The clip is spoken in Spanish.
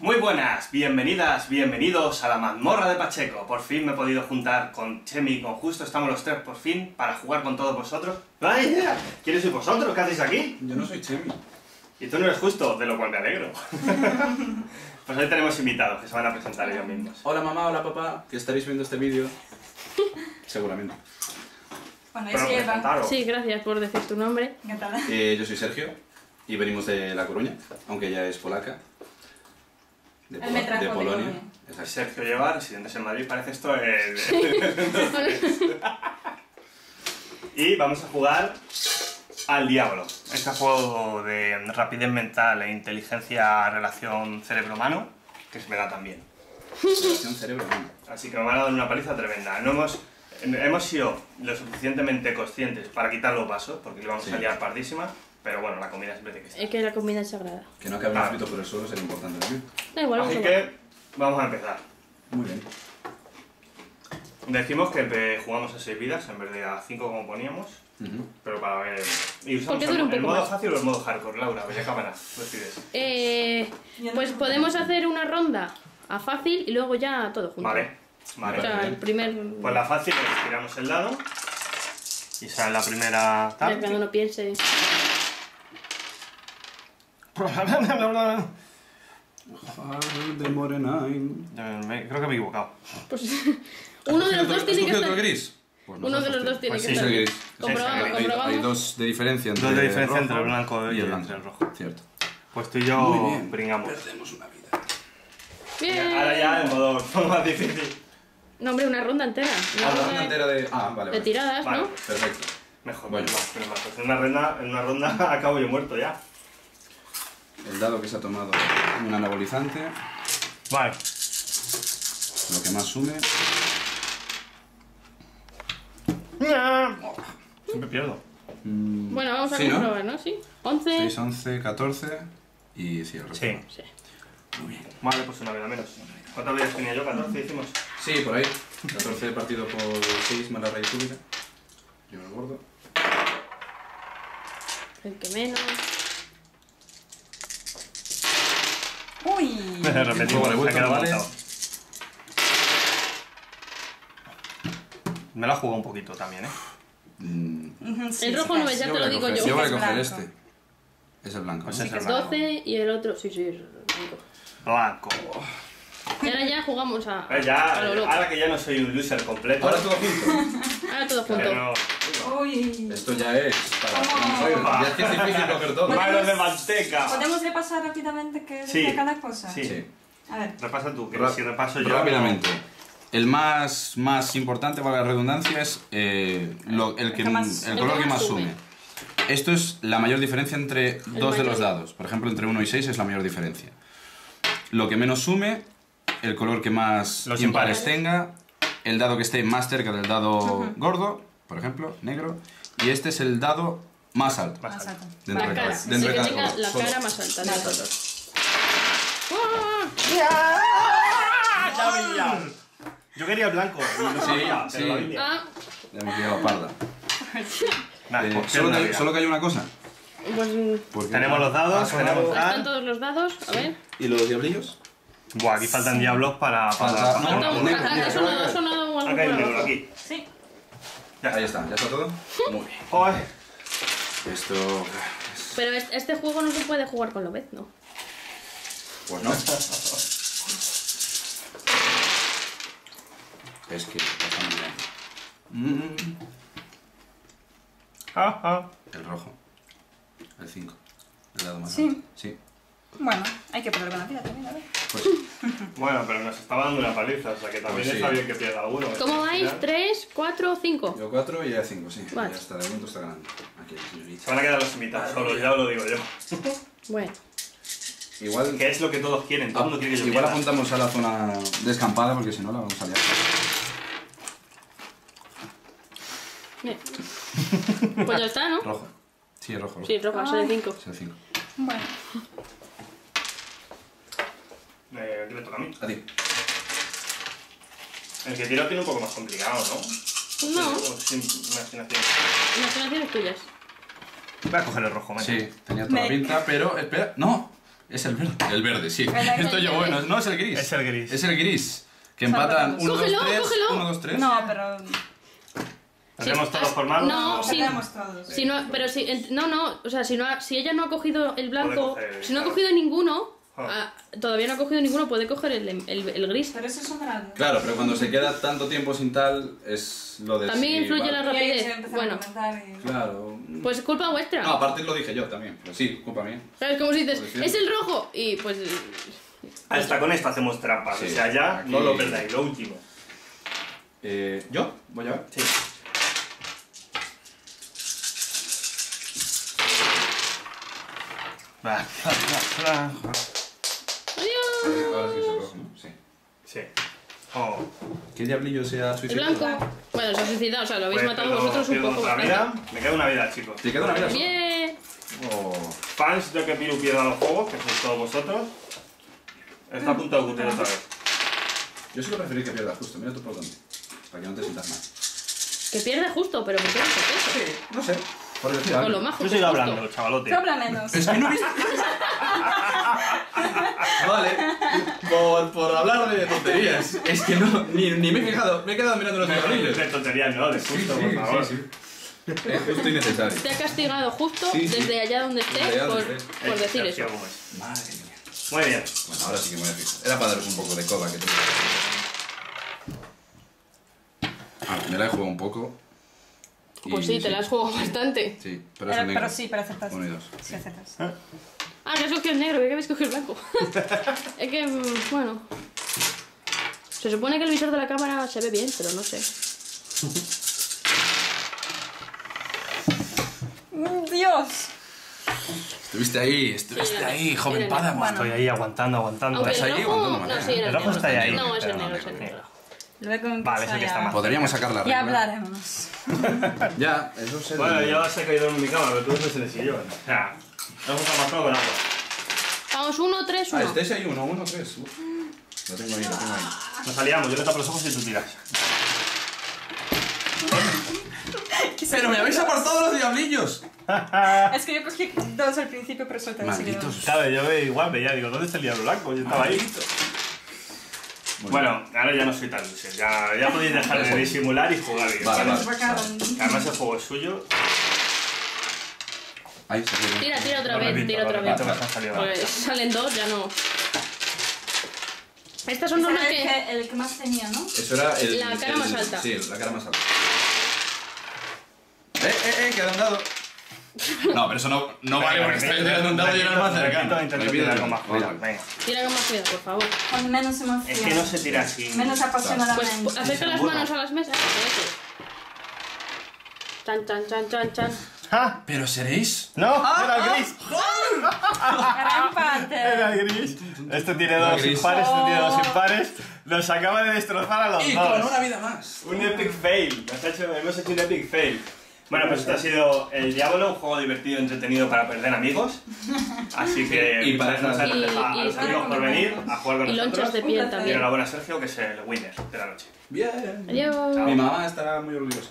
Muy buenas, bienvenidas, bienvenidos a La Mazmorra de Pacheco. Por fin me he podido juntar con Chemi y con Justo, estamos los tres por fin para jugar con todos vosotros. ¡No hay idea! ¿Quiénes sois vosotros? ¿Qué hacéis aquí? Yo no soy Chemi. Y tú no eres Justo, de lo cual me alegro. Pues hoy tenemos invitados que se van a presentar ellos mismos. Hola mamá, hola papá, que estaréis viendo este vídeo. Seguramente. Bueno, yo soy Eva. Sí, gracias por decir tu nombre. ¿Qué tal? Yo soy Sergio y venimos de La Coruña, aunque ella es polaca. De Polonia. Es Sergio lleva, residentes en Madrid, parece esto el... Y vamos a jugar Al Diablo. Este juego de rapidez mental e inteligencia, relación cerebro-humano, que se me da también. Relación cerebro-humano. Así que me van a dar una paliza tremenda. No hemos sido lo suficientemente conscientes para quitar los vasos, porque le vamos a liar pardísima. Pero bueno, la comida siempre tiene que estar. Es que la comida es sagrada. Que no cabe un frito por el suelo sería importante también. Da igual, así que vamos a empezar. Muy bien. Decimos que jugamos a 6 vidas en vez de a 5 como poníamos. Pero para ver... ¿Y usamos el modo fácil o el modo hardcore, Laura? Pues ya cámara, decides. Pues podemos hacer una ronda a fácil y luego ya todo junto. Vale, vale. O sea, el primer... Pues la fácil es tiramos el dado. Y esa es la primera... Para que uno piense... Creo que me he equivocado. Pues, uno de los dos tiene que estar. ¿Otro gris? Pues uno de los dos tiene que estar. Gris. Hay dos de diferencia entre el blanco y el rojo. Cierto. Pues tú y yo bringamos. Perdemos una vida. Bien. Ahora ya en modo más difícil. No, hombre, una ronda entera. Una ronda entera de tiradas, ¿no? Perfecto. Mejor. Bueno, en una ronda acabo yo muerto ya. El dado que se ha tomado un anabolizante. Vale. Lo que más sume. Siempre pierdo. Bueno, vamos a comprobar, ¿no? Sí. 11. 6, 11, 14 y cierro. Sí. Muy bien. Vale, pues una vida menos. ¿Cuántas vidas tenía yo? 14 hicimos. Sí, por ahí. 14 partido por 6 más la raíz cúbica. Yo me gordo. El que menos. Uy, me repetido, se ha quedado montado. Me la jugado un poquito también, ¿eh? Sí, el rojo no ves, ya te lo digo yo. Yo voy a coger este. Es el blanco. Pues es el 12 blanco. Y el otro, sí, el blanco. Blanco. Y ahora ya jugamos a lo loco. Ahora que ya no soy un loser completo. Ahora todo junto. Ahora todo junto. No. Uy. Esto ya es. Ya es que es difícil coger todo. Manos de manteca. ¿Podemos repasar rápidamente qué es cada cosa? Sí. A ver. Repasa tú, que si repaso yo. Rápidamente. El más importante, para la redundancia, es el color que más sume. Esto es la mayor diferencia entre dos de los dados. Por ejemplo, entre 1 y 6 es la mayor diferencia. Lo que menos sume, el color que más los impares tenga, el dado que esté más cerca del dado gordo, por ejemplo, negro, y este es el dado más alto. Más alto. Dentro de cada color. Dentro de cada color. La cara más alta de todos. Yo quería blanco. Sí, sí. Ya me he quedado parda. Solo que hay una cosa. Pues tenemos los dados, están todos los dados, a ver. ¿Y los diablillos? Buah, aquí faltan diablos para ¿Ha sonado algo? Acá hay un negro, aquí. Sí. Ya está. Ahí está, ya está todo. Muy bien. Joder. Esto... Pero este juego no se puede jugar con la vez, ¿no? Pues no. Es que está muy bien. El rojo. El 5. El lado más alto. Sí. Bueno, hay que poner con la vida también, a ver. Pues. Bueno, pero nos estaba dando una paliza, o sea que también está bien que pierda uno. ¿Cómo vais? ¿3, 4 o 5? Yo 4 y ella 5, sí. Vale. Ya está, de momento está ganando. Aquí, señorita. Se van a quedar los invitados solos, ya os lo digo yo. Bueno. Igual... Que es lo que todos quieren, todo el mundo quiere que yo pierda. Igual apuntamos a la zona descampada porque si no la vamos a liar. Bien. Pues ya está, ¿no? Rojo. Sí, es rojo. Sí, es rojo, es el 5. Es el 5. Bueno. ¿Qué me toca a mí? A ti. El que tiro tiene un poco más complicado, ¿no? No. Sin imaginación. Imaginaciones tuyas. Voy a coger el rojo, ¿no? Sí, tenía toda la pinta, pero... Espera, ¡no! Es el verde. El verde, sí. Estoy yo, bueno, no es el gris. Es el gris. Es el gris. Que empatan 1, 2, 3. 1, 2, 3. No, pero... ¿Tenemos todos formados? No, sí, todos. Si no, pero si, no, no, o sea, si ella no ha cogido el blanco, si no ha cogido ninguno, todavía no ha cogido ninguno, puede coger el gris. Pero eso es un grande. Claro, pero cuando se queda tanto tiempo sin tal, es lo de... También influye la rapidez. Bueno, claro. Pues es culpa vuestra. No, aparte lo dije yo también, pero sí, culpa mía. ¿Sabes cómo si dices, es el rojo? Y pues... Hasta con esto hacemos trampas, sí, o sea, ya aquí... no lo perdáis, lo último. ¿Yo? ¿Voy a ver? Sí. ¡Adiós! Ahora sí se coge, ¿no? Sí. Sí. Oh. ¿Qué diablillo se ha suicidado? El blanco. Bueno, se ha suicidado, o sea, lo habéis pues matado vosotros un poco. Vida. Me queda una vida, chicos. ¿Te queda una vida? ¡Bien! Oh. Fans de que Piru pierda los juegos, que sois todos vosotros. Está a punto de ocurrir otra vez. Yo sí lo preferí que pierda Justo, mira tú por dónde. Para que no te sientas mal. Que pierda Justo, pero ¿por qué eso? Sí, no sé. Por decir algo. Lo más yo sigo hablando, chavalote. Sopla menos. Es que no viste. Vale, por hablar de tonterías. Es que no, ni me he fijado, me he quedado mirando los diablos. De tonterías, no, de Justo, sí, por favor. Sí, sí. Es justo y necesario. Te ha castigado Justo desde allá donde estés por decir eso. Madre mía. Muy bien. Bueno, ahora sí que me voy a fijar. Era para daros un poco de coba que tengo. Ah, me la he jugado un poco. Pues sí, te la has jugado bastante. Sí, pero es el negro. Pero sí, pero aceptas. Uno y dos. Sí, aceptas. Ah, que has cogido el negro, que habéis cogido el blanco. Es que, bueno... Se supone que el visor de la cámara se ve bien, pero no sé. ¡Dios! Estuviste ahí, joven Padawan. Bueno. Estoy ahí aguantando. Aunque el rojo, no, sí, el rojo está ahí. No, es el negro, Luego vale, es el que está más. Podríamos sacar la regla. Ya hablaremos. Ya, eso se... Bueno, yo se ha caído en mi cama, pero tú no se le sigue llevando. O sea, vamos a pasar con agua. Vamos, 1, 3, 1. Ah, este hay 1, 1, 3. Lo tengo ahí, Nos aliamos, yo le tapo los ojos y tú tiras. Pero me habéis apartado los diablillos. Es que yo cogí 2 al principio, pero suelta. Malditos. Claro, yo igual veía, digo, ¿dónde está el diablo blanco? Yo estaba ahí. Bueno, ahora ya no soy tan dulce. Ya podéis dejar de disimular y jugar bien. Vale. Además el juego es suyo. Ahí se tira otra vez, Pues, salen 2, ya no. Estas son normas que... El que más tenía, ¿no? Eso era el... La cara más alta. Sí, la cara más alta. Que han dado. No, pero eso no vale porque estáis tirando un dado y llegar más cercano. Tira con más cuidado, por favor. Con menos emoción. Es que no se tira así. Menos apasionadamente. Pues acerca las manos a las mesas. Chan, chan, chan, chan, chan. ¡Ah! ¿Pero seréis? ¡No! ¡Era el gris! ¡Era el gris! Este tiene 2 impares, este tiene 2 impares. Nos acaba de destrozar a los dos. Y con una vida más. Un epic fail. Hemos hecho un epic fail. Bueno, pues esto ha sido El Diablo, un juego divertido y entretenido para perder amigos. Así que y para gracias a los amigos por venir a jugar con nosotros. Y enhorabuena a Sergio, que es el winner de la noche. Bien. Adiós. Mi mamá estará muy orgullosa.